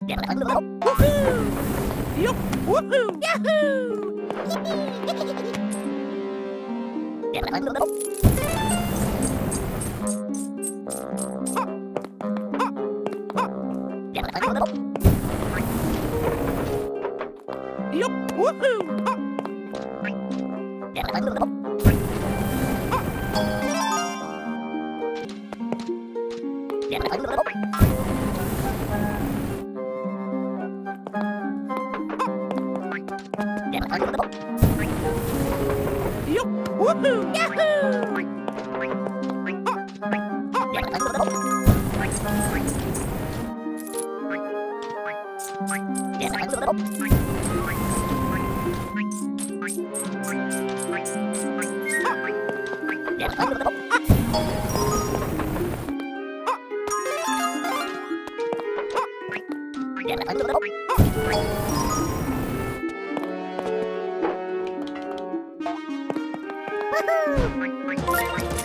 Woohoo! Yup! Woohoo! Yahoo! Yup! Woohoo! Woohoo! Yahoo! Woohoo!